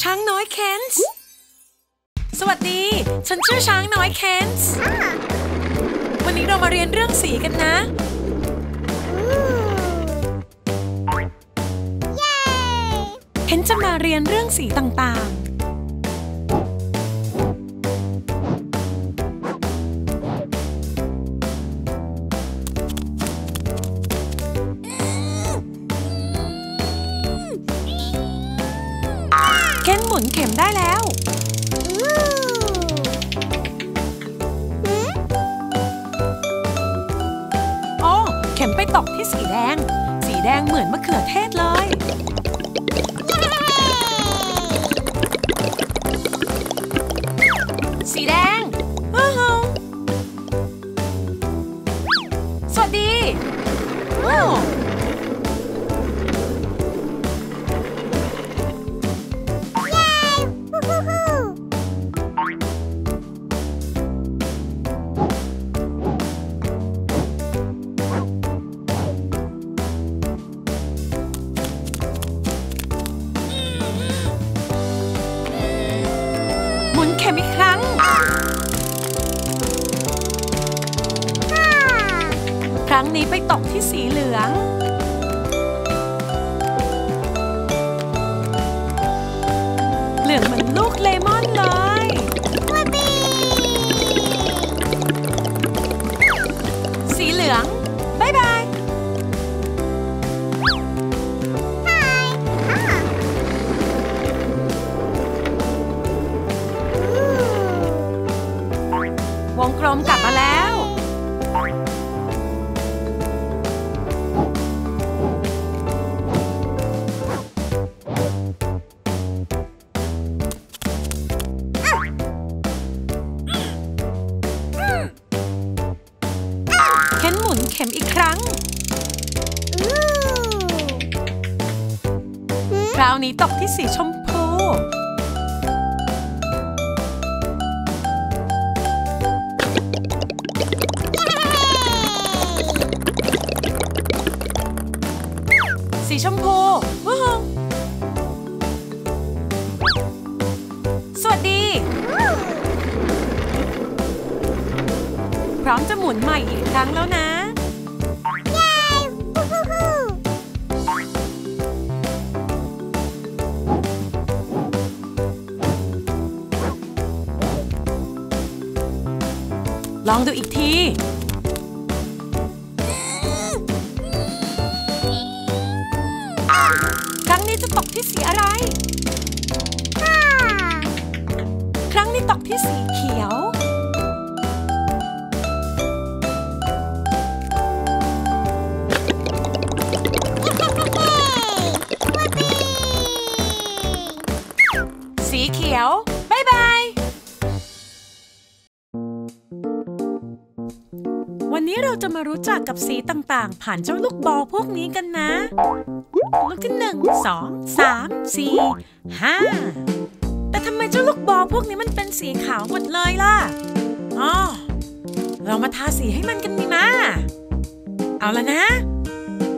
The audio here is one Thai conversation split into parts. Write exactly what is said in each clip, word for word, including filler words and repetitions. ช้างน้อยเคนส์สวัสดีฉันชื่อช้างน้อยเคนส์วันนี้เรามาเรียนเรื่องสีกันนะเคนจะมาเรียนเรื่องสีต่างๆหมุนเข็มได้แล้วโอ้เข็มไปตกที่สีแดงสีแดงเหมือนมะเขือเทศเลยสีแดงว้าวสวัสดีว้าวครั้งนี้ไปตกที่สีเหลืองเหลืองเหมือนลูกเลมอนเลยสีเหลืองบ๊ายบายวงกลมกลับมาแล้วเข็มอีกครั้งคราวนี้ตกที่สีชมพูสีชมพูว้าวสวัสดีพร้อมจะหมุนใหม่อีกครั้งแล้วนะลองดูอีกทีครั้งนี้จะตกที่สีอะไรครั้งนี้ตกที่สีเขียวสีเขียวบ๊ายบายวันนี้เราจะมารู้จักกับสีต่างๆผ่านเจ้าลูกบอลพวกนี้กันนะลูกที่หนึ่งสองสามสี่ห้าแต่ทำไมเจ้าลูกบอลพวกนี้มันเป็นสีขาวหมดเลยล่ะอ๋อเรามาทาสีให้มันกันดีมาเอาละนะ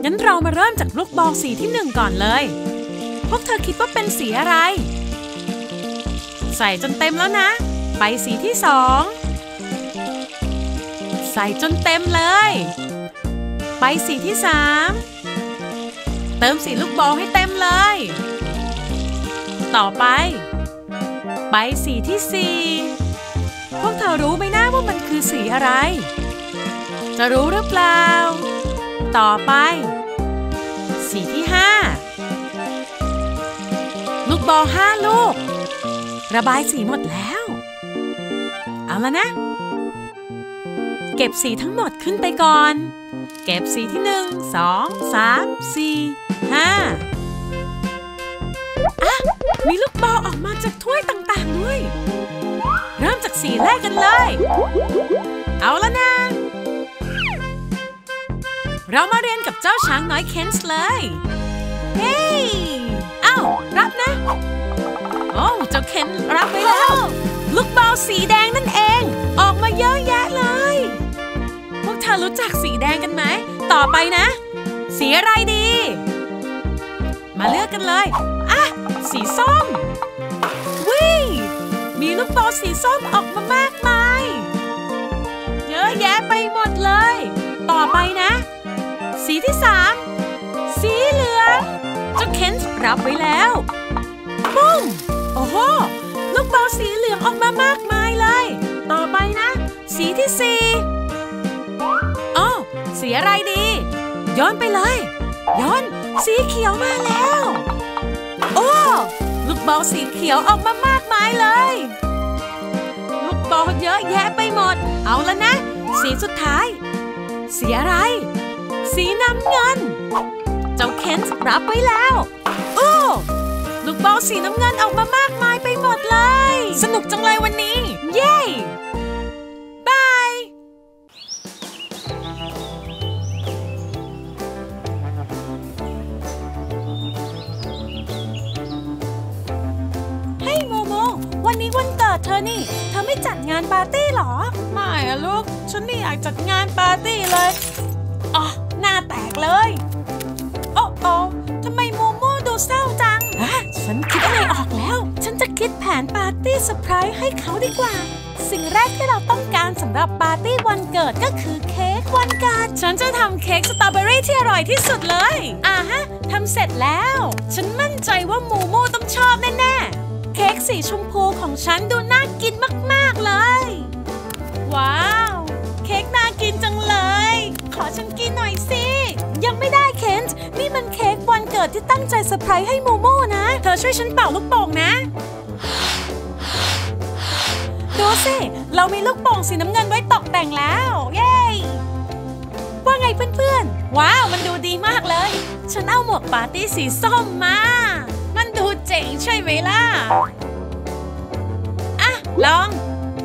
งั้นเรามาเริ่มจากลูกบอลสีที่หนึ่งก่อนเลยพวกเธอคิดว่าเป็นสีอะไรใส่จนเต็มแล้วนะไปสีที่สองใส่จนเต็มเลยไปสีที่สามเติมสีลูกบอลให้เต็มเลยต่อไปไปสีที่สี่พวกเธอรู้ไหมนะว่ามันคือสีอะไรจะรู้หรือเปล่าต่อไปสีที่ห้าลูกบอลห้าลูกระบายสีหมดแล้วเอาละนะเก็บสีทั้งหมดขึ้นไปก่อนเก็บสีที่หนึ่งสองสามสี่ห้าอ่ะมีลูกบอลออกมาจากถ้วยต่างๆด้วยเริ่มจากสีแรกกันเลยเอาละนะเรามาเรียนกับเจ้าช้างน้อยเคนส์เลยเฮ้ยเอ้ารับนะโอ้เจ้าเคนรับไปแล้วลูกบอลสีแดงนั่นเองออกมาเยอะแยะเลยพวกเธอรู้จักสีแดงกันไหมต่อไปนะสีอะไรดีม มาเลือกกันเลยอ่ะสีส้มวิมีลูกบอลสีส้มออกมามากมายเยอะแยะไปหมดเลยต่อไปนะสีที่สามสีเหลืองเจ้าเคนส์รับไว้แล้วปุ้มโอ้โหลูกบอลสีเหลืองออกมามากมายเลยต่อไปนะสีที่สี่อ๋อสีอะไรดีย้อนไปเลยย้อนสีเขียวมาแล้วโอ้ลูกบอลสีเขียวออกมามากมายเลยลูกบอลเยอะแยะไปหมดเอาละนะสีสุดท้ายสีอะไรสีน้ำเงินเจ้าเคนส์รับไว้แล้วโอ้ลูกบอลสีน้ำเงินออกมามากมายไปหมดเลยสนุกจังเลยวันนี้เย้บายเฮ้ยโมโมวันนี้วันเกิดเธอนี่เธอไม่จัดงานปาร์ตี้หรอไม่อะลูกฉันไม่อยากจัดงานปาร์ตี้เลยอ๋อหน้าแตกเลยโอ้โอ้ทำไมโมโมดูเศร้าจังอะฉันคิดอะไรออกแล้วฉันจะคิดแผนปาร์ตี้เซอร์ไพรส์ให้เขาดีกว่าสิ่งแรกที่เราต้องการสำหรับปาร์ตี้วันเกิดก็คือเค้กวันเกิดฉันจะทำเค้กสตรอเบอรี่ที่อร่อยที่สุดเลยอ่าฮะทำเสร็จแล้วฉันมั่นใจว่าโมโมต้องชอบแน่ๆเค้กสีชมพูของฉันดูน่ากินมากๆเลยว้าวเค้กน่ากินจังเลยขอฉันกินหน่อยสิยังไม่ได้เคนส์นี่มันเค้กวันเกิดที่ตั้งใจเซอร์ไพรส์ให้โมโม่นะเธอช่วยฉันเป่าลูกโป่งนะดูสิเรามีลูกโป่งสีน้ำเงินไว้ตกแต่งแล้วเย้ว่าไงเพื่อนๆว้าวมันดูดีมากเลยฉันเอาหมวกปาร์ตี้สีส้มมามันดูเจ๋งใช่ไหมล่ะอ่ะลอง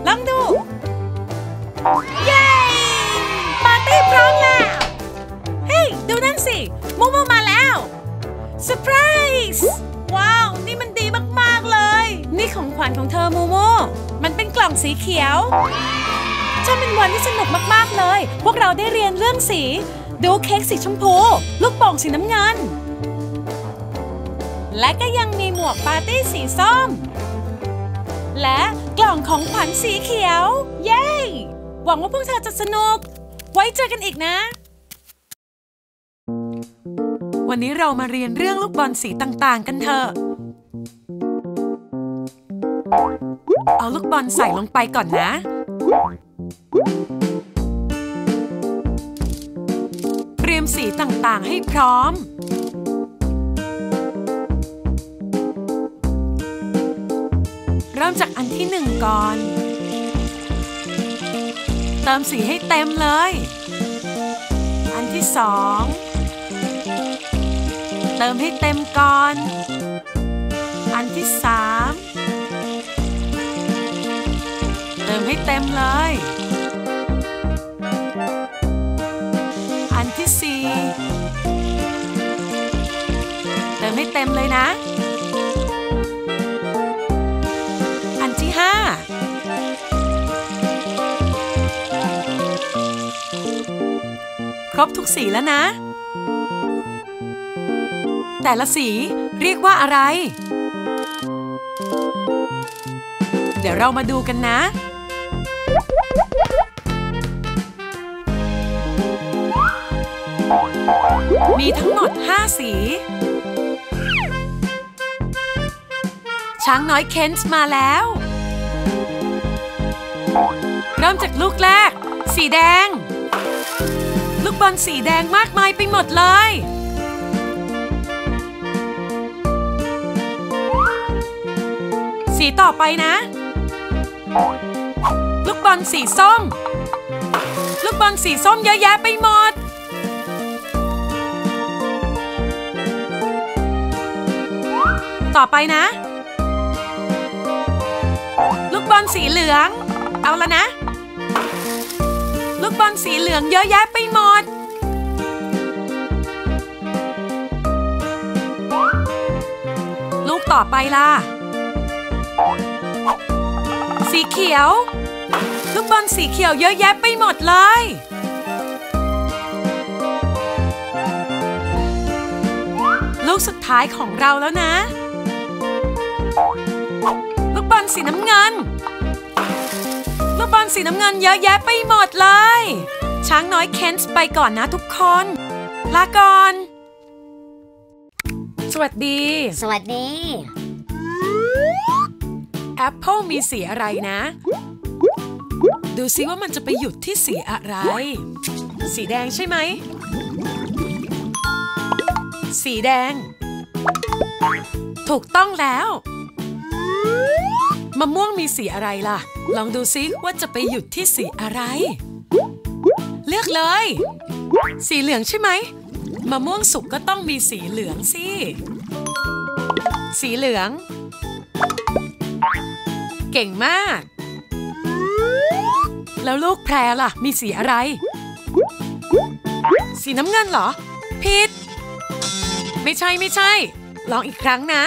ลองดูเย้ปาร์ตี้พร้อมแล้วเฮ้ยดูนั่นสิโมโมมาแล้วเซอร์ไพรส์ว้าวนี่มันดีมากๆเลยนี่ของขวัญของเธอโมโมมันเป็นกล่องสีเขียวช่างเป็นวันที่สนุกมากๆเลยพวกเราได้เรียนเรื่องสีดูเค้กสีชมพูลูกโป่งสีน้ำเงินและก็ยังมีหมวกปาร์ตี้สีส้มและกล่องของขวัญสีเขียวเย้หวังว่าพวกเธอจะสนุกไว้เจอกันอีกนะวันนี้เรามาเรียนเรื่องลูกบอลสีต่างๆกันเถอะเอาลูกบอลใส่ลงไปก่อนนะเตรียมสีต่างๆให้พร้อมเริ่มจากอันที่หนึ่งก่อนเติมสีให้เต็มเลยอันที่สองเติมให้เต็มก่อนอันที่สามเติมให้เต็มเลยอันที่สี่เติมให้เต็มเลยนะอันที่ห้าครบทุกสีแล้วนะแต่ละสีเรียกว่าอะไรเดี๋ยวเรามาดูกันนะมีทั้งหมดห้าสีช้างน้อยเคนส์มาแล้วเริ่มจากลูกแรกสีแดงลูกบอลสีแดงมากมายไปหมดเลยสีต่อไปนะลูกบอลสีส้มลูกบอลสีส้มเยอะแยะไปหมดต่อไปนะลูกบอลสีเหลืองเอาละนะลูกบอลสีเหลืองเยอะแยะไปหมดลูกต่อไปล่ะสีเขียวลูกบอลสีเขียวเยอะแยะไปหมดเลย ลูกสุดท้ายของเราแล้วนะลูกบอลสีน้ำเงินลูกบอลสีน้ำเงินเยอะแยะไปหมดเลยช้างน้อยเคนส์ไปก่อนนะทุกคนลาก่อนสวัสดีสวัสดีแอปเปิลมีสีอะไรนะดูซิว่ามันจะไปหยุดที่สีอะไรสีแดงใช่ไหมสีแดงถูกต้องแล้วมะม่วงมีสีอะไรล่ะลองดูซิว่าจะไปหยุดที่สีอะไรเลือกเลยสีเหลืองใช่ไหมมะม่วงสุกก็ต้องมีสีเหลืองสิสีเหลืองเก่งมากแล้วลูกแพรล่ะมีสีอะไรสีน้ำเงินเหรอผิดไม่ใช่ไม่ใช่ลองอีกครั้งนะ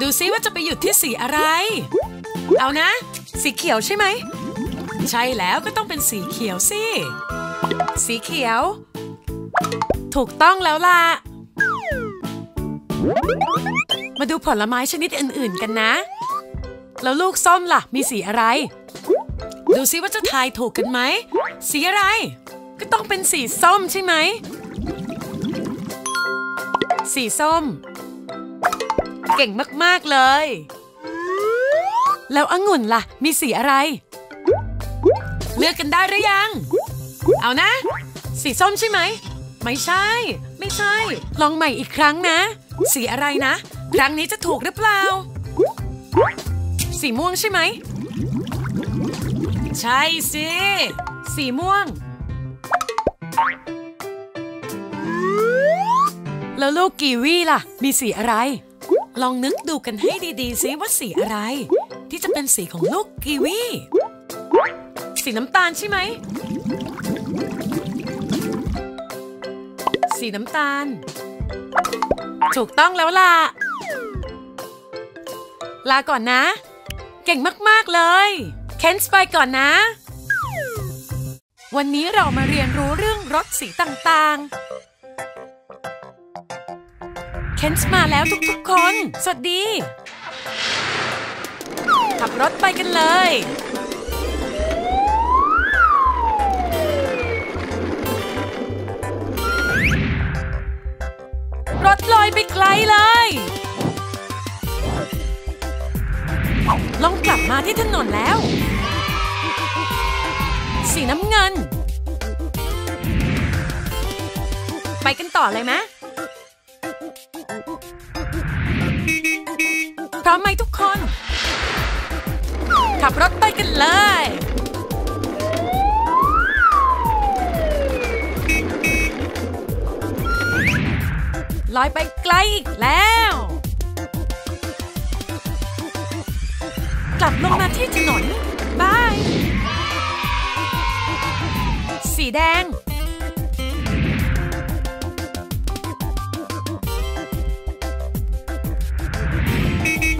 ดูซิว่าจะไปหยุดที่สีอะไรเอานะสีเขียวใช่ไหมใช่แล้วก็ต้องเป็นสีเขียวสิสีเขียวถูกต้องแล้วล่ะมาดูผลไม้ชนิดอื่นๆกันนะแล้วลูกส้มล่ะมีสีอะไรดูซิว่าจะทายถูกกันไหมสีอะไรก็ต้องเป็นสีส้มใช่ไหมสีส้มเก่งมากๆเลยแล้วองุ่นล่ะมีสีอะไรเลือกกันได้หรือยังเอานะสีส้มใช่ไหมไม่ใช่ไม่ใช่ลองใหม่อีกครั้งนะสีอะไรนะครั้งนี้จะถูกหรือเปล่าสีม่วงใช่ไหมใช่สิสีม่วงแล้วลูกกีวีล่ะมีสีอะไรลองนึกดูกันให้ดีๆสิว่าสีอะไรที่จะเป็นสีของลูกกีวีสีน้ำตาลใช่ไหมสีน้ำตาลถูกต้องแล้วล่ะลาก่อนนะเก่งมากๆเลยเคนส์ไปก่อนนะวันนี้เรามาเรียนรู้เรื่องรสสีต่างๆเคนส์มาแล้วทุกๆคนสวัสดีขับรถไปกันเลยรถลอยไปไกลเลยลองกลับมาที่ถนนแล้วสีน้ำเงินไปกันต่อเลยไหมพร้อมไหมทุกคนขับรถไปกันเลยลอยไปไกลอีกแล้วกลับลงมาที่ถนนบายสีแดง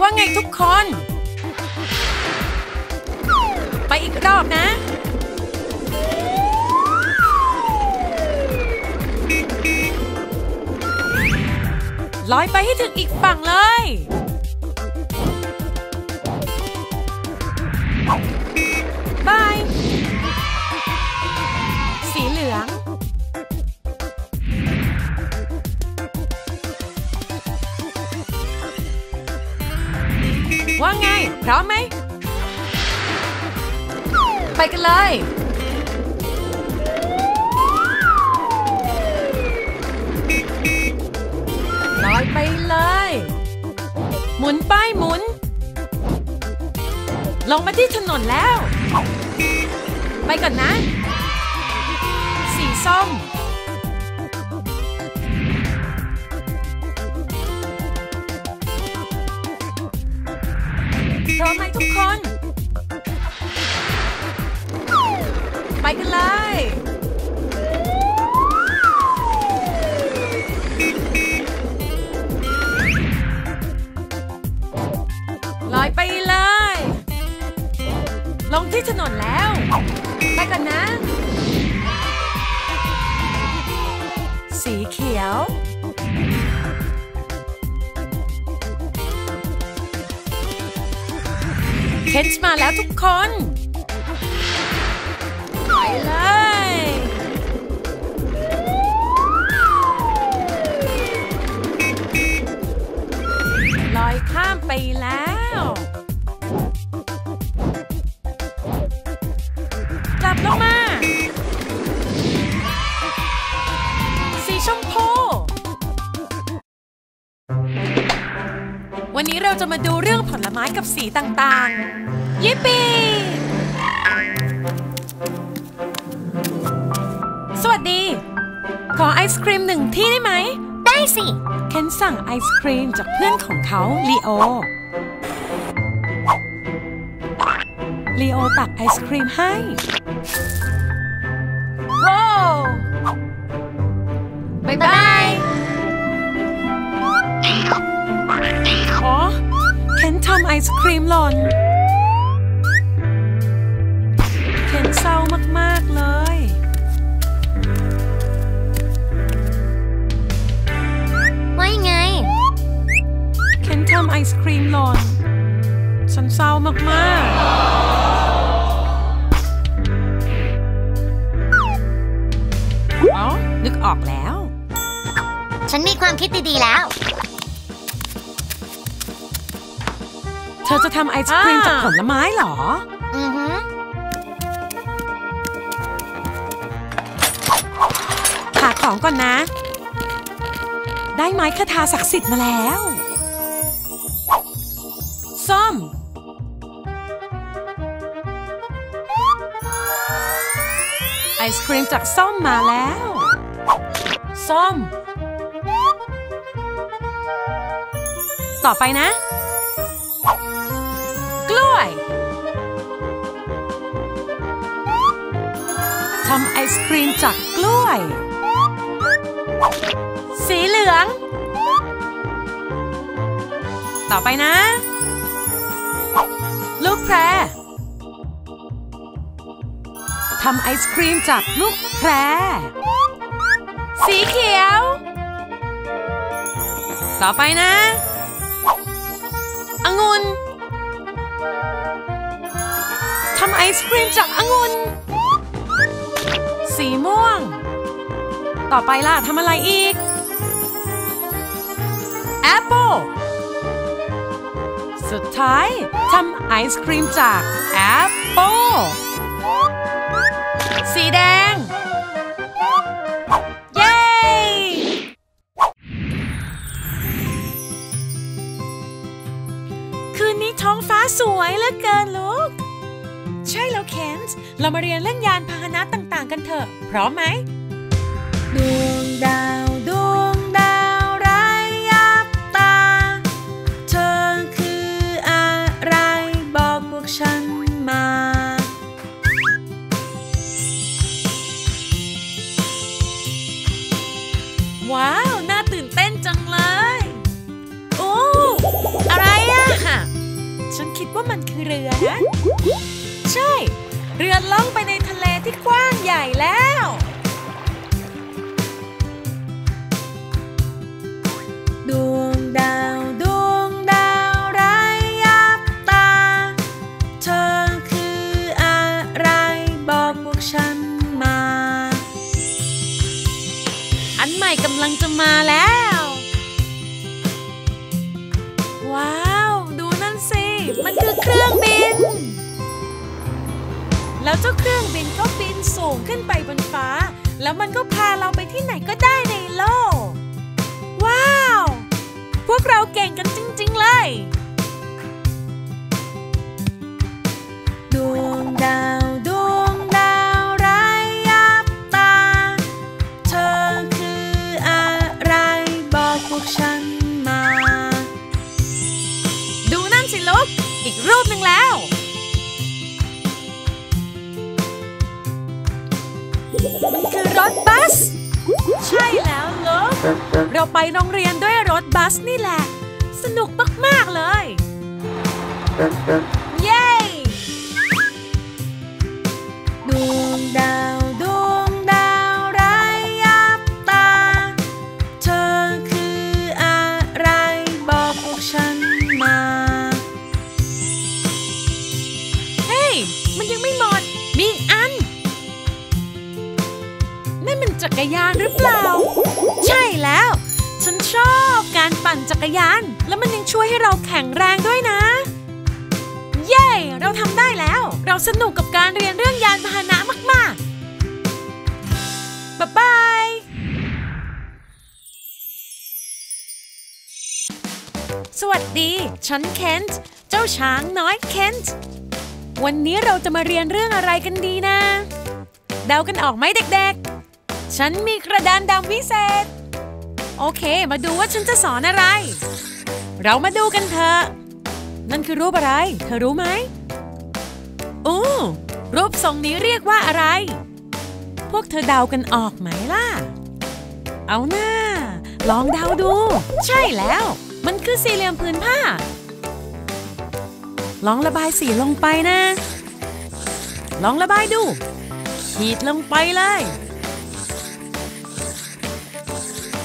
ว่าไงทุกคนไปอีกรอบนะลอยไปให้ถึงอีกฝั่งเลยบายสีเหลืองว่าไงพร้อมไหมไปกันเลยลอยไปเลยหมุนไปหมุนลงมาที่ถนนแล้วไปก่อนนะสีส้มพร้อมไหมทุกคนไปกันเลยลอยไปเลยลงที่ถนนแล้วไปกันนะสีเขียว นช์มาแล้วทุกคนไปเลยลอยข้ามไปแล้วกลับลงมาสีชมพูวันนี้เราจะมาดูเรื่องผลไม้กับสีต่างๆยิปปี้สวัสดีขอไอศครีมหนึ่งที่ได้ไหมได้สิเคนสั่งไอศครีมจากเพื่อนของเขาลีโอลีโอตักไอศครีมให้ว้าวบ๊ายบายเคนทำไอศครีมหล่นเคนเศร้ามากๆเลยว่ายังไงเคนทำไอศครีมหล่นฉันเศร้ามากๆเอ้านึกออกแล้วฉันมีความคิดดีๆแล้วเธอจะทำไอศครีมจากผลไม้เหรออือฮึหาของก่อนนะได้ไม้คทาศักดิ์สิทธิ์มาแล้วส้มไอศครีมจากส้มมาแล้วส้มต่อไปนะกล้วยทำไอศครีมจากกล้วยสีเหลืองต่อไปนะลูกแพรทำไอศครีมจากลูกแพรสีเขียวต่อไปนะองุ่นทำไอศครีมจากองุ่นสีม่วงต่อไปล่ะทำอะไรอีกแอปเปิลสุดท้ายทำไอศครีมจากแอปเปิลสีแดงเย้คืนนี้ท้องฟ้าสวยเหลือเกินลูกใช่แล้วเคนส์เรามาเรียนเรื่องยานพาหนะต่างๆกันเถอะพร้อมไหมดวงดาวดวงดาวไร้ยับตาเธอคืออะไรบอกพวกฉันมาว้าวน่าตื่นเต้นจังเลยโอ้อะไรอะฉันคิดว่ามันคือเรือนะใช่เรือล่องไปในทะเลที่กว้างใหญ่แล้วดวงดาวดวงดาวไร้ยับตาเธอคืออะไรบอกพวกฉันมาอันใหม่กำลังจะมาแล้วว้าวดูนั่นสิมันคือเครื่องบินแล้วเจ้าเครื่องบินก็บินสูงขึ้นไปบนฟ้าแล้วมันก็พาเราไปที่ไหนก็ได้ในโลกว้าวพวกเราเก่งกันจริงๆเลยดวงดาวดวงดาวไร้ยับตาเธอคืออะไรบอกพวกฉันมาดูนั่นสิลูกอีกรูปหนึ่งแล้วมันคือรถบัสใช่แล้วลูกเราไปโรงเรียนด้วยรถบัสนี่แหละสนุกมากๆเลยเย้ดวงดาวดวงดาวไร้ยับตาเธอคืออะไรบอกพวกฉันมา จักรยานหรือเปล่าใช่แล้วฉันชอบการปั่นจักรยานแล้วมันยังช่วยให้เราแข็งแรงด้วยนะเย้เราทำได้แล้วเราสนุกกับการเรียนเรื่องยานพาหนะมากๆบ๊ายบายสวัสดีฉันเคนต์เจ้าช้างน้อยเคนต์วันนี้เราจะมาเรียนเรื่องอะไรกันดีนะเดากันออกไหมเด็กๆฉันมีกระดานดำวิเศษโอเคมาดูว่าฉันจะสอนอะไรเรามาดูกันเถอะนั่นคือรูปอะไรเธอรู้ไหมอู้รูปทรงนี้เรียกว่าอะไรพวกเธอเดากันออกไหมล่ะเอาหน้าลองเดาดูใช่แล้วมันคือสี่เหลี่ยมผืนผ้าลองระบายสีลงไปนะลองระบายดูขีดลงไปเลย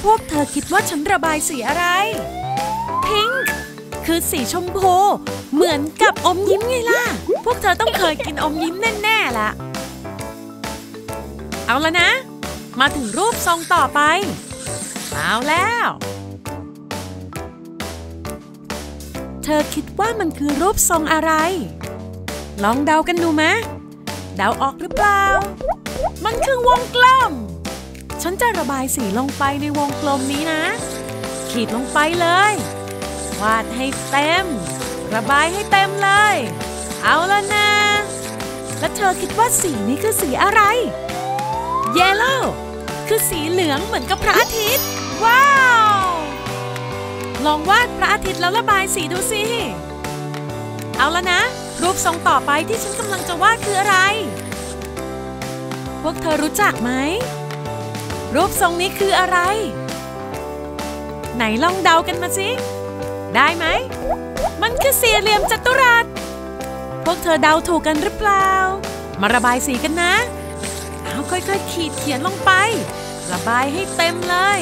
พวกเธอคิดว่าฉันระบายสีอะไรพิงค์คือสีชมพูเหมือนกับอมยิ้มไงล่ะพวกเธอต้องเคยกินอมยิ้มแน่ๆล่ะเอาละนะมาถึงรูปทรงต่อไปเอาแล้วเธอคิดว่ามันคือรูปทรงอะไรลองเดากันดูไหมเดาออกหรือเปล่ามันคือวงกลมฉันจะระบายสีลงไปในวงกลมนี้นะขีดลงไปเลยวาดให้เต็มระบายให้เต็มเลยเอาละนะแล้วเธอคิดว่าสีนี้คือสีอะไรเยลโล่คือสีเหลืองเหมือนกับพระอาทิตย์ว้าวลองวาดพระอาทิตย์แล้วระบายสีดูสิเอาละนะรูปทรงต่อไปที่ฉันกำลังจะวาดคืออะไรพวกเธอรู้จักไหมรูปทรงนี้คืออะไรไหนลองเดากันมาสิได้ไหมมันคือสี่เหลี่ยมจัตุรัสพวกเธอเดาถูกกันหรือเปล่ามาระบายสีกันนะเอาค่อยๆขีดเขียนลงไประบายให้เต็มเลย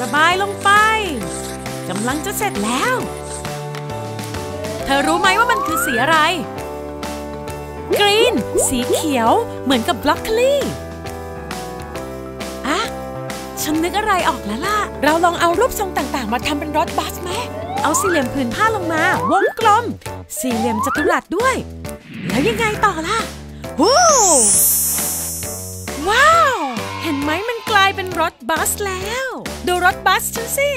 ระบายลงไปกำลังจะเสร็จแล้วเธอรู้ไหมว่ามันคือสีอะไรกรีนสีเขียวเหมือนกับบล็อกโคลีฉันนึกอะไรออกแล้วล่ะเราลองเอารูปทรงต่างๆมาทำเป็นรถบัสไหมเอาสี่เหลี่ยมผืนผ้าลงมาวงกลมสี่เหลี่ยมจัตุรัสด้วยแล้วยังไงต่อล่ะวู้ว้าวเห็นไหมมันกลายเป็นรถบัสแล้วดูรถบัสฉันสิ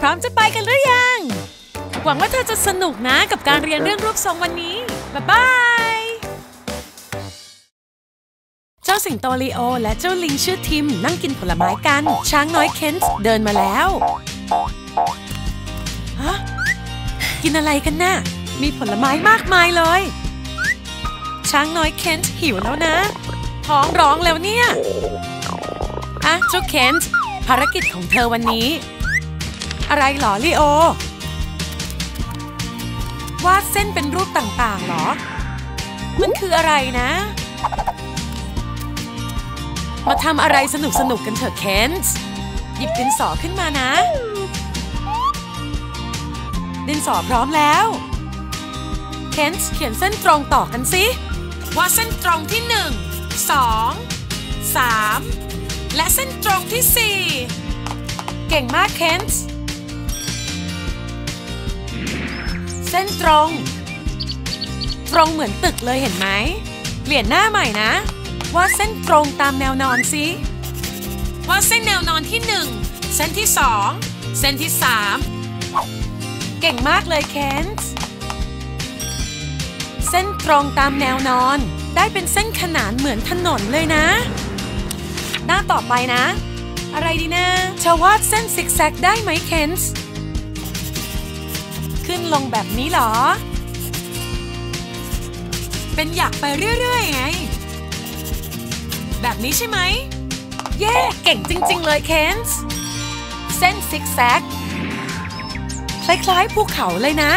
พร้อมจะไปกันหรือยังหวังว่าเธอจะสนุกนะกับการเรียนเรื่องรูปทรงวันนี้บ๊ายบายเจ้าสิงโตลีโอและเจ้าลิงชื่อทิมนั่งกินผลไม้กันช้างน้อยเคนต์เดินมาแล้วฮะกินอะไรกันน่ะมีผลไม้มากมายเลยช้างน้อยเคนต์หิวแล้วนะท้องร้องแล้วเนี่ยอ่ะเจ้าเคนต์ภารกิจของเธอวันนี้อะไรหรอลีโอวาดเส้นเป็นรูปต่างๆหรอมันคืออะไรนะมาทำอะไรสนุกสนุกกันเถอะเคนต์หยิบดินสอขึ้นมานะดินสอพร้อมแล้วเคนต์เขียนเส้นตรงต่อกันสิว่าเส้นตรงที่หนึ่งสองสามและเส้นตรงที่สี่เก่งมากเคนต์เส้นตรงตรงเหมือนตึกเลยเห็นไหมเปลี่ยนหน้าใหม่นะว่าเส้นตรงตามแนวนอนสิว่าเส้นแนวนอนที่หนึ่งเส้นที่สองเส้นที่สามเก่งมากเลยเคนต์เส้นตรงตามแนวนอนได้เป็นเส้นขนานเหมือนถนนเลยนะหน้าต่อไปนะอะไรดีนะเธอวาดเส้นซิกแซกได้ไหมเคนต์ขึ้นลงแบบนี้หรอเป็นอยากไปเรื่อยๆไงแบบนี้ใช่ไหมเย้ yeah, เก่งจริงๆเลยเคนต์เส้นซิกแซกคล้ายๆภูเขาเลยนะ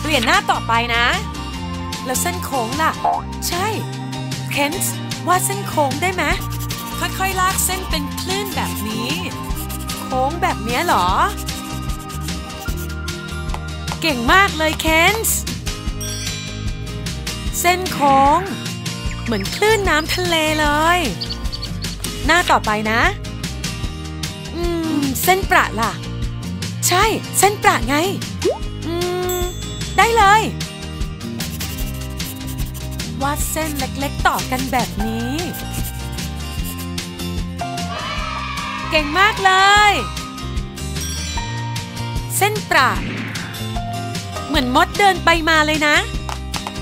เปลี่ยนหน้าต่อไปนะแล้วเส้นโค้งล่ะใช่เคนต์วาดเส้นโค้งได้ไหมค่อยๆลากเส้นเป็นคลื่นแบบนี้โค้งแบบนี้หรอเก่งมากเลยเคนต์เส้นโค้งเหมือนคลื่นน้ำทะเลเลย หน้าต่อไปนะอืมเส้นประล่ะใช่เส้นประไงอืมได้เลยวาดเส้นเล็กๆต่อกันแบบนี้เก่งมากเลยเส้นประเหมือนมดเดินไปมาเลยนะ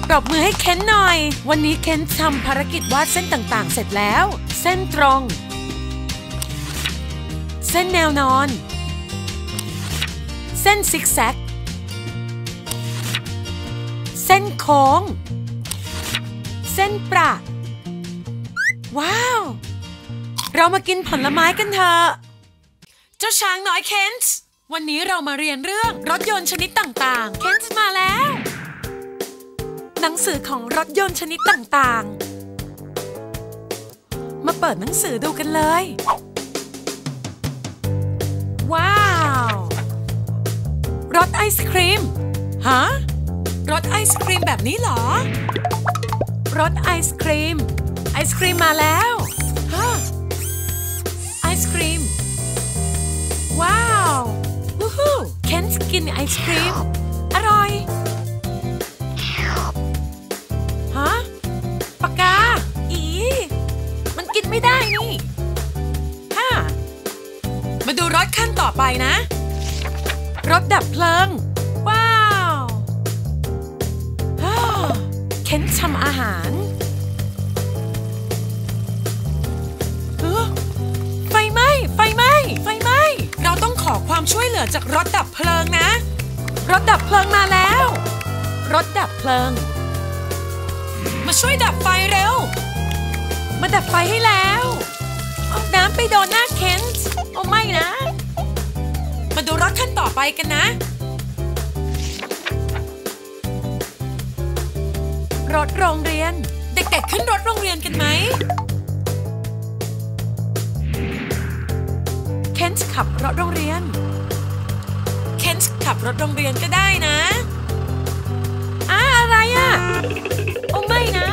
ปรบมือให้เคนหน่อยวันนี้เคนทำภารกิจวาดเส้นต่างๆเสร็จแล้วเส้นตรงเส้นแนวนอนเส้นซิกแซกเส้นโค้งเส้นประว้าวเรามากินผลไม้กันเถอะเจ้าช้างน้อยเคนส์วันนี้เรามาเรียนเรื่องรถยนต์ชนิดต่างๆเคนส์มาแล้วหนังสือของรถยนต์ชนิดต่างๆมาเปิดหนังสือดูกันเลยว้าวรถไอศครีมฮะรถไอศครีมแบบนี้เหรอรถไอศครีมไอศครีมมาแล้วฮะไอศครีมว้าววู้ฮู้เคนส์กินไอศครีมอร่อยฮะปากกาอีมันกินไม่ได้นี่ฮ่ามาดูรถขั้นต่อไปนะรถดับเพลิงว้าวฮ่าเคนทำอาหารไฟไหม้ไฟไหม้ไฟไหม้เราต้องขอความช่วยเหลือจากรถดับเพลิงนะรถดับเพลิงมาแล้วรถดับเพลิงมาช่วยดับไฟเร็วมาดับไฟให้แล้วเอาน้ำไปโดนหน้าเคนส์โอ้ไม่นะมาดูรถขั้นต่อไปกันนะรถโรงเรียนเด็กๆขึ้นรถโรงเรียนกันไหมเคนส์ขับรถโรงเรียนเคนส์ขับรถโรงเรียนก็ได้นะอ้าอะไรอ่ะโอ้ไม่นะ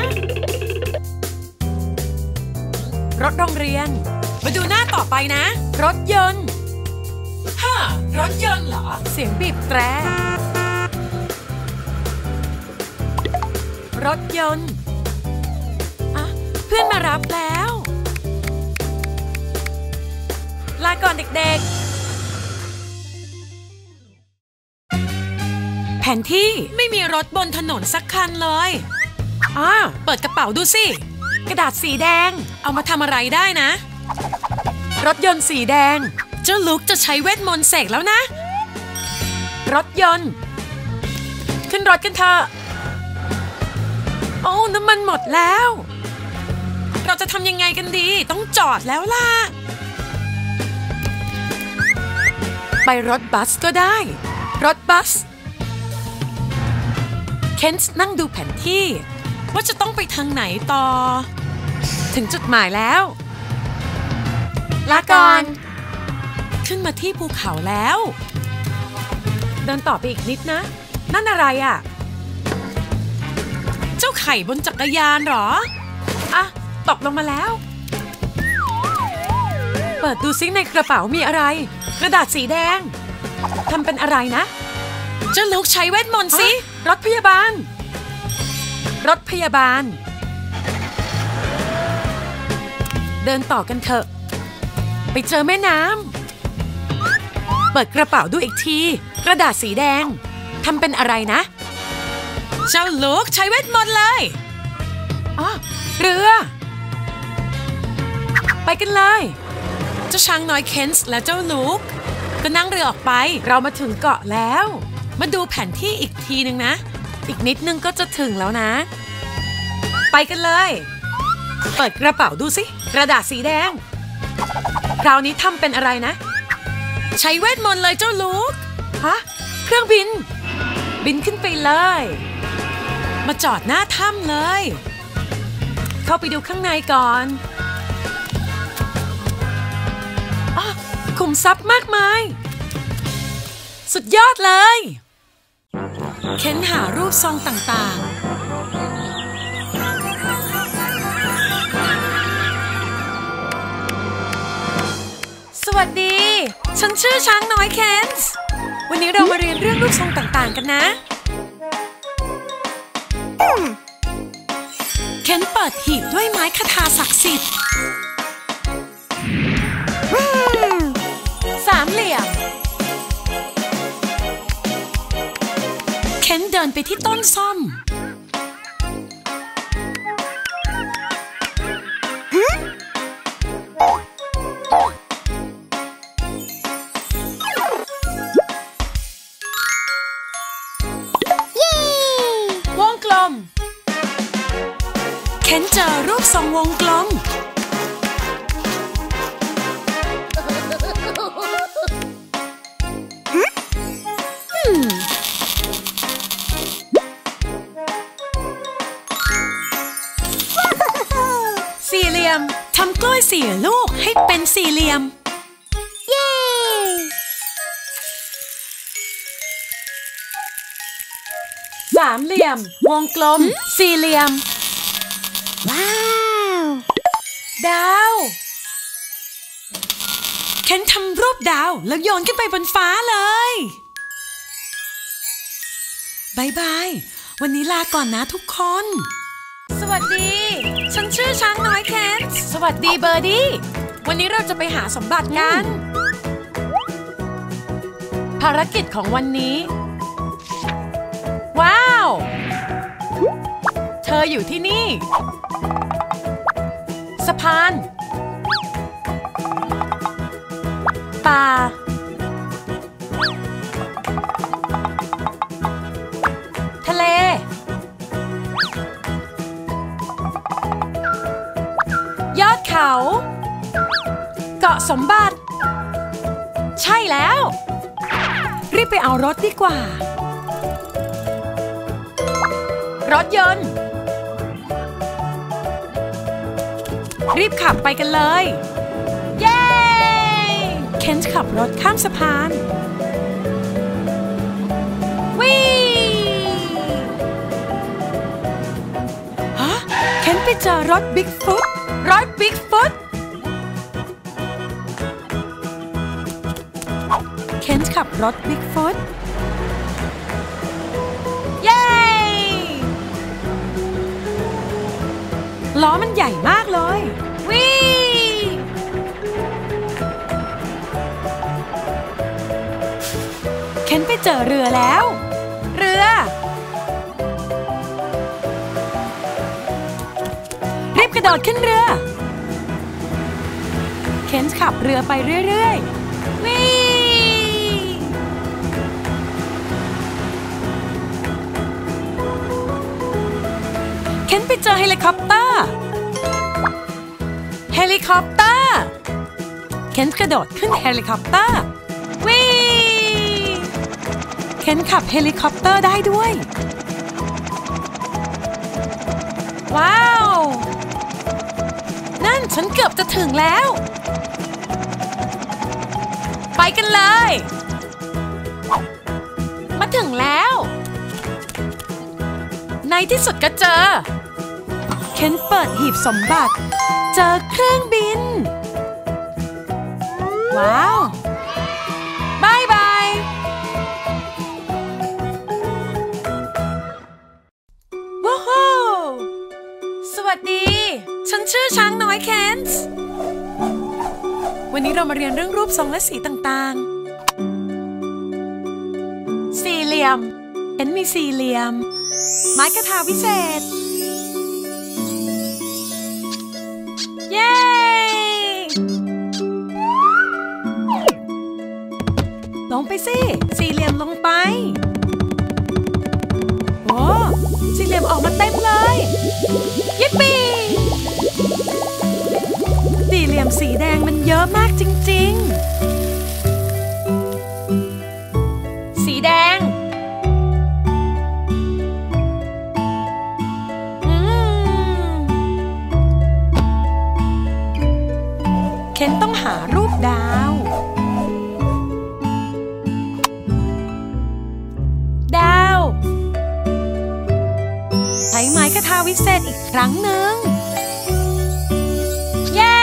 รถโรงเรียนมาดูหน้าต่อไปนะรถยนต์ฮ่ารถยนต์เหรอเสียงบีบแตรรถยนต์อ่ะเพื่อนมารับแล้วลาก่อนเด็กๆแผนที่ไม่มีรถบนถนนสักคันเลยอ่าเปิดกระเป๋าดูสิกระดาษสีแดงเอามาทำอะไรได้นะรถยนต์สีแดงเจ้าลูกจะใช้เวทมนต์เสกแล้วนะรถยนต์ขึ้นรถกันเถอะโอ้น้ำมันหมดแล้วเราจะทำยังไงกันดีต้องจอดแล้วล่ะไปรถบัสก็ได้รถบัสเคนส์นั่งดูแผนที่ว่าจะต้องไปทางไหนต่อถึงจุดหมายแล้วลาก่อนขึ้นมาที่ภูเขาแล้วเดินต่อไปอีกนิดนะนั่นอะไรอ่ะเจ้าไข่บนจักรยานหรออ่ะตกลงมาแล้วเปิดดูซิในกระเป๋ามีอะไรกระดาษสีแดงทำเป็นอะไรนะเจ้าลูกใช้เวทมนต์สิรถพยาบาลรถพยาบาลเดินต่อกันเถอะไปเจอแม่น้ำเปิดกระเป๋าดูอีกทีกระดาษสีแดงทำเป็นอะไรนะเจ้าลูกใช้เวทมนต์เลยอ๋อเรือไปกันเลยเจ้าช้างน้อยเคนส์และเจ้าลูกก็นั่งเรือออกไปเรามาถึงเกาะแล้วมาดูแผนที่อีกทีนึงนะอีกนิดนึงก็จะถึงแล้วนะไปกันเลยเปิดกระเป๋าดูสิกระดาษสีแดงคราวนี้ทำเป็นอะไรนะใช้เวทมนต์เลยเจ้าลูกฮะเครื่องบินบินขึ้นไปเลยมาจอดหน้าถ้ำเลยเข้าไปดูข้างในก่อนอ๋อขุมทรัพย์มากมายสุดยอดเลยเค้นหารูปทรงต่างๆ สวัสดีฉันชื่อช้างน้อยเคนส์วันนี้เรามาเรียนเรื่องรูปทรงต่างๆกันนะเคนเปิดหีบด้วยไม้คทาศักดิ์สิทธิ์สามเหลี่ยมเคนเดินไปที่ต้นส้มเคนเจอรูปทรงวงกลมสี่เหลี่ยมทำกล้วยสี่ลูกให้เป็นสี่เหลี่ยมเย้สามเหลี่ยมวงกลมสี่เหลี่ยมว้าวดาวเคนทำรูปดาวแล้วโยนขึ้นไปบนฟ้าเลยบายบายวันนี้ลาก่อนนะทุกคนสวัสดีฉันชื่อช้างน้อยเคนสวัสดีเบอร์ดี้วันนี้เราจะไปหาสมบัติกันภารกิจของวันนี้ว้าวเธออยู่ที่นี่สะพานป่าทะเลยอดเขาเกาะสมบัติใช่แล้วรีบไปเอารถดีกว่ารถยนต์รีบขับไปกันเลยเย้เคนขับรถข้ามสะพานวิ่งฮะเคนไปเจอรถบิ๊กฟุตรถบิ๊กฟุตเคนขับรถบิ๊กฟุตเย้ล้อมันใหญ่มากเลยวิ่งเคนไปเจอเรือแล้วเรือรีบกระโดดขึ้นเรือเคนขับเรือไปเรื่อยๆวิ่งเคนไปเจอเฮลิคอปเตอร์เฮลิคอปเตอร์เคนกระโดดขึ้นเฮลิคอปเตอร์วิ่งเคนขับเฮลิคอปเตอร์ได้ด้วยว้าวนั่นฉันเกือบจะถึงแล้วไปกันเลยมาถึงแล้วในที่สุดก็เจอเคนเปิดหีบสมบัติเจอเครื่องบินว้าวบายบายว้าวสวัสดีฉันชื่อช้างน้อยเคนส์วันนี้เรามาเรียนเรื่องรูปทรงและสีต่างๆสี่เหลี่ยมเคนมีสี่เหลี่ยมไม้กระทาวิเศษเย้ลงไปสิสี่เหลี่ยมลงไปโอ้สี่เหลี่ยมออกมาเต็มเลยยิปปี้สี่เหลี่ยมสีแดงมันเยอะมากจริงๆสีแดงเคนต้องหารูปดาวดาวใช้ไม้กระทาวิเศษอีกครั้งหนึ่งเย้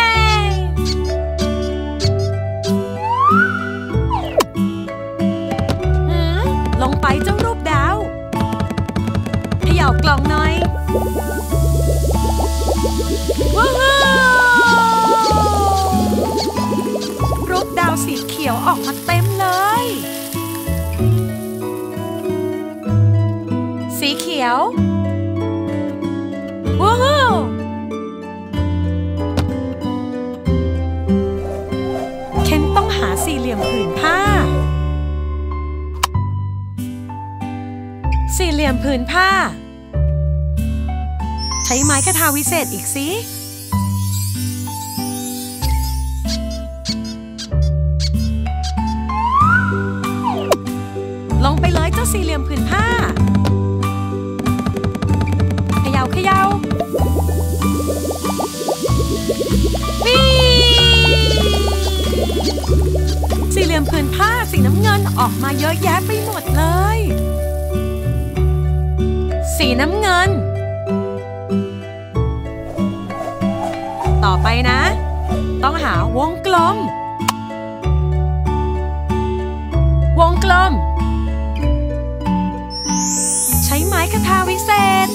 ออกมาเต็มเลยสีเขียวว้าวเคนต้องหาสี่เหลี่ยมผืนผ้าสี่เหลี่ยมผืนผ้าใช้ไม้คทาวิเศษอีกสิลงไปเลยเจ้าสี่เหลี่ยมผืนผ้าเขย่าเขย่าวิ่งสี่เหลี่ยมผืนผ้าสีน้ำเงินออกมาเยอะแยะไปหมดเลยสีน้ำเงินต่อไปนะต้องหาวงกลมวงกลมใช้ไม้คทาวิเศษ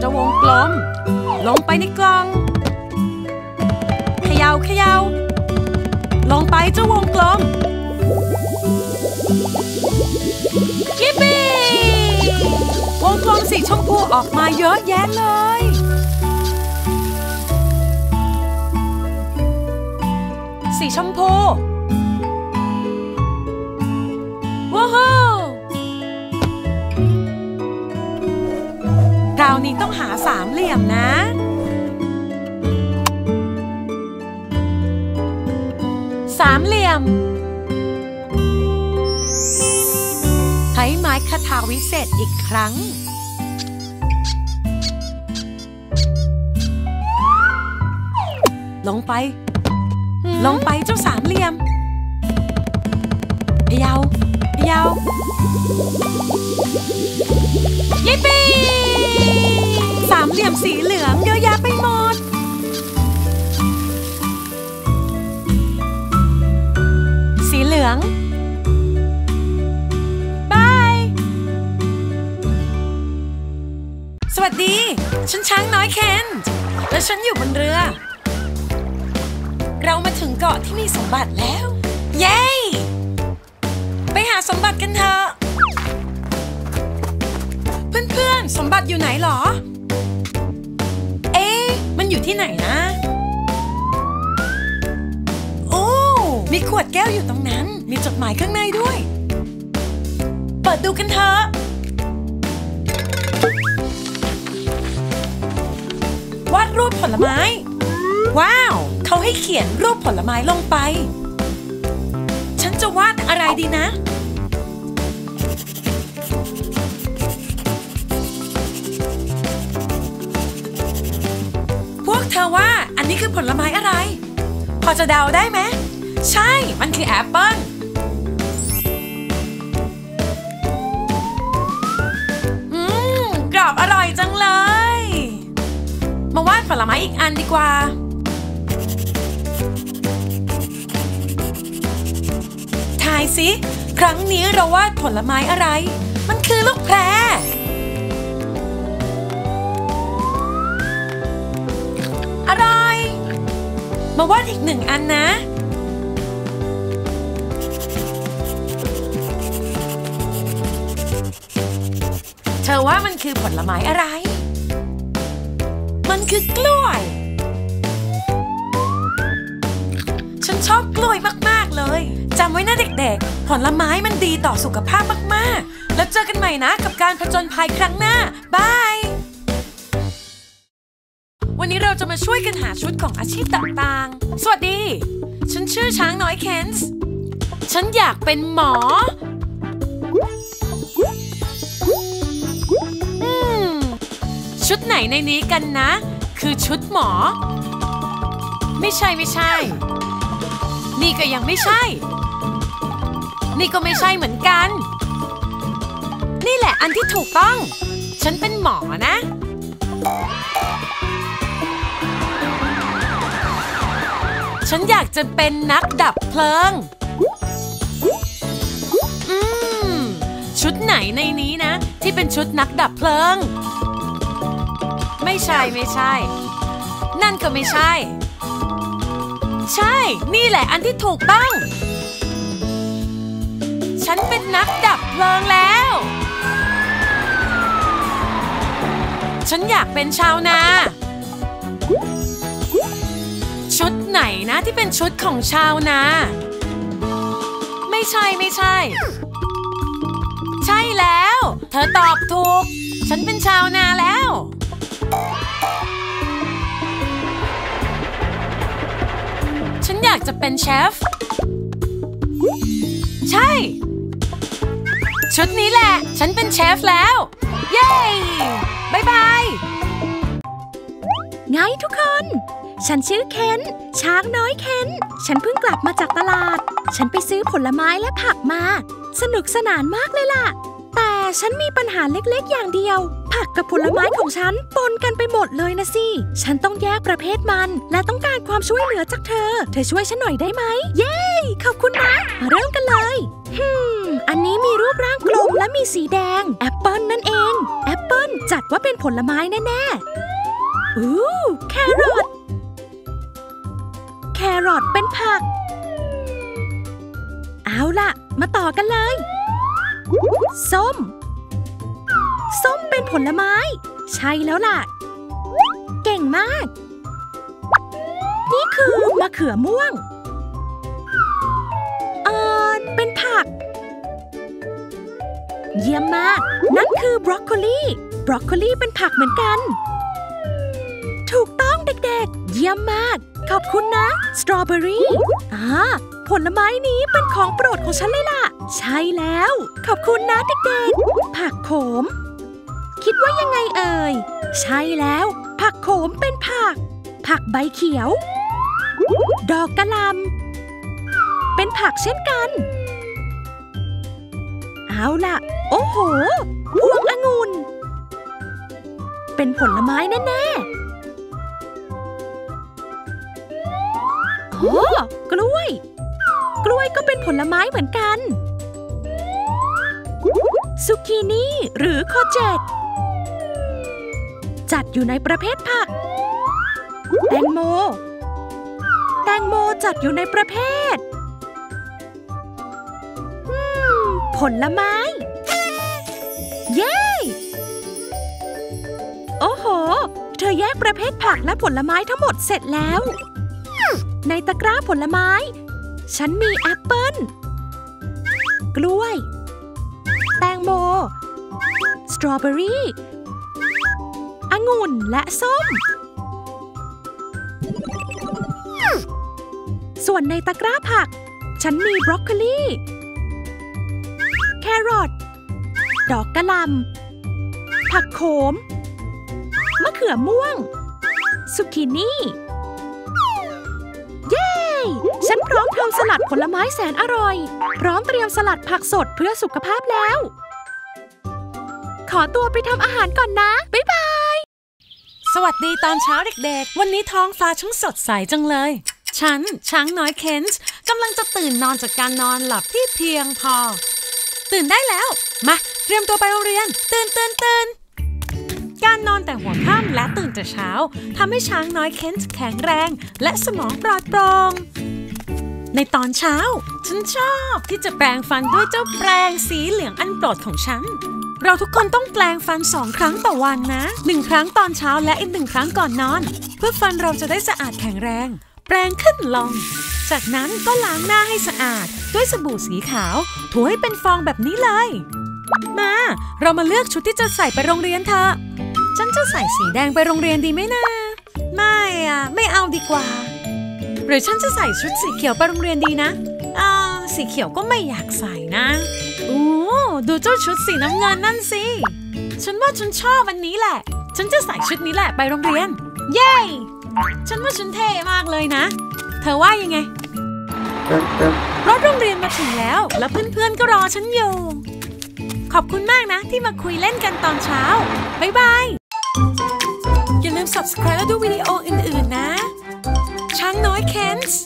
จะวงกลมลงไปในกล่องเขย่าเขย่าลงไปเจ้าวงกลมยิปปี้วงกลมสีชมพูออกมาเยอะแยะเลยสีชมพูว้าวคราวนี้ต้องหาสามเหลี่ยมนะสามเหลี่ยมใช้ไม้คทาวิเศษอีกครั้งลงไปลงไปเจ้าสามเหลี่ยมเขย่าเขย่ายิปปี้สามเหลี่ยมสีเหลืองเยอะแยะไปหมดสีเหลืองบายสวัสดีฉันช้างน้อยเคนและฉันอยู่บนเรือเรามาถึงเกาะที่มีสมบัติแล้วเย้ไปหาสมบัติกันเถอะเพื่อนๆสมบัติอยู่ไหนหรอเอ๊ะมันอยู่ที่ไหนนะโอ้มีขวดแก้วอยู่ตรงนั้นมีจดหมายข้างในด้วยเปิดดูกันเถอะวาดรูปผลไม้ว้าวเขาให้เขียนรูปผลไม้ลงไปฉันจะวาดอะไรดีนะพวกเธอว่าอันนี้คือผลไม้อะไรพอจะเดาได้ไหมใช่มันคือแอปเปิ้ลอืมกรอบอร่อยจังเลยมาวาดผลไม้อีกอันดีกว่าสิครั้งนี้เราวาดผลไม้อะไรมันคือลูกแพรอร่อยมาวาดอีกหนึ่งอันนะเธอว่ามันคือผลไม้อะไรมันคือกล้วยฉันชอบกล้วยมากๆเลยจำไว้นะเด็กๆผลไม้มันดีต่อสุขภาพมากๆแล้วเจอกันใหม่นะกับการผจญภัยครั้งหน้าบายวันนี้เราจะมาช่วยกันหาชุดของอาชีพต่างๆสวัสดีฉันชื่อช้างน้อยเคนส์ฉันอยากเป็นหมออืมชุดไหนในนี้กันนะคือชุดหมอไม่ใช่ไม่ใช่นี่ก็ยังไม่ใช่นี่ก็ไม่ใช่เหมือนกันนี่แหละอันที่ถูกต้องฉันเป็นหมอนะฉันอยากจะเป็นนักดับเพลิงอืมชุดไหนในนี้นะที่เป็นชุดนักดับเพลิงไม่ใช่ไม่ใช่ นั่นก็ไม่ใช่ใช่นี่แหละอันที่ถูกต้องฉันเป็นนักดับเพลิงแล้วฉันอยากเป็นชาวนาชุดไหนนะที่เป็นชุดของชาวนาไม่ใช่ไม่ใช่ใช่แล้วเธอตอบถูกฉันเป็นชาวนาแล้วฉันอยากจะเป็นเชฟใช่ชุดนี้แหละฉันเป็นเชฟแล้วเย้บายบายไงทุกคนฉันชื่อเคนช้างน้อยเคนฉันเพิ่งกลับมาจากตลาดฉันไปซื้อผลไม้และผักมาสนุกสนานมากเลยล่ะแต่ฉันมีปัญหาเล็กๆอย่างเดียวผักกับผลไม้ของฉันปนกันไปหมดเลยนะสิฉันต้องแยกประเภทมันและต้องการความช่วยเหลือจากเธอเธอช่วยฉันหน่อยได้ไหมเย้ขอบคุณนะมาเริ่มกันเลยฮึมอันนี้มีรูปร่างกลมและมีสีแดงแอปเปิ้ลนั่นเองแอปเปิ้ลจัดว่าเป็นผลไม้แน่ๆอู้แครอทแครอทเป็นผักเอาล่ะมาต่อกันเลยส้มส้มเป็นผลไม้ใช่แล้วล่ะเก่งมากนี่คือมะเขือม่วงเอ่อเป็นผักเยี่ยมมากนั่นคือบรอกโคลีบรอกโคลีเป็นผักเหมือนกันถูกต้องเด็กๆเยี่ยมมากขอบคุณนะสตรอเบอรี่อ่าผลไม้นี้เป็นของโปรดของฉันเลยล่ะใช่แล้วขอบคุณนะเด็กๆผักโขมคิดว่ายังไงเอ่ยใช่แล้วผักโขมเป็นผักผักใบเขียวดอกกะหล่ำเป็นผักเช่นกันเอาล่ะโอ้โหพวงองุ่นเป็นผลไม้แน่ๆโอ้กล้วยกล้วยก็เป็นผลไม้เหมือนกันซูกินี่หรือโคเจตจัดอยู่ในประเภทผักแตงโมแตงโมจัดอยู่ในประเภทผลไม้เย้โอ้โหเธอแยกประเภทผักและผลไม้ทั้งหมดเสร็จแล้วในตะกร้าผลไม้ฉันมีแอปเปิ้ลกล้วยแตงโมสตรอเบอรี่องุ่นและส้มส่วนในตะกร้าผักฉันมีบรอกโคลีแครอทดอกกะหล่ำผักโขมมะเขือม่วงซุกินี่เย้ฉันพร้อมทำสลัดผลไม้แสนอร่อยพร้อมเตรียมสลัดผักสดเพื่อสุขภาพแล้วขอตัวไปทำอาหารก่อนนะบ๊ายบายสวัสดีตอนเช้าเด็กๆวันนี้ท้องฟ้าช่างสดใสจังเลยฉันช้างน้อยเคนส์กำลังจะตื่นนอนจากการนอนหลับที่เพียงพอตื่นได้แล้วมาเตรียมตัวไปโรงเรียนตื่นตื่นตื่นการนอนแต่หัวค่ำและตื่นแต่เช้าทำให้ช้างน้อยเคนส์แข็งแรงและสมองปลอดโปร่งในตอนเช้าฉันชอบที่จะแปรงฟันด้วยเจ้าแปรงสีเหลืองอันโปรดของฉันเราทุกคนต้องแปรงฟันสองครั้งต่อวันนะหนึ่งครั้งตอนเช้าและอีกหนึ่งครั้งก่อนนอนเพื่อฟันเราจะได้สะอาดแข็งแรงแปรงขึ้นลงจากนั้นก็ล้างหน้าให้สะอาดด้วยสบู่สีขาวถูให้เป็นฟองแบบนี้เลยมาเรามาเลือกชุดที่จะใส่ไปโรงเรียนเถอะฉันจะใส่สีแดงไปโรงเรียนดีไหมนะไม่อะไม่เอาดีกว่าหรือฉันจะใส่ชุดสีเขียวไปโรงเรียนดีนะอ่าสีเขียวก็ไม่อยากใส่นะโอ้ดูเจ้าชุดสีน้ำเงินนั่นสิฉันว่าฉันชอบอันนี้แหละฉันจะใส่ชุดนี้แหละไปโรงเรียนเย้ฉันว่าฉันเท่มากเลยนะเธอว่ายังไงรถโรงเรียนมาถึงแล้วแล้วเพื่อนๆก็รอฉันอยู่ขอบคุณมากนะที่มาคุยเล่นกันตอนเช้าบ๊ายบายอย่าลืม subscribe และดูวิดีโออื่นๆนะช้างน้อยเคนส์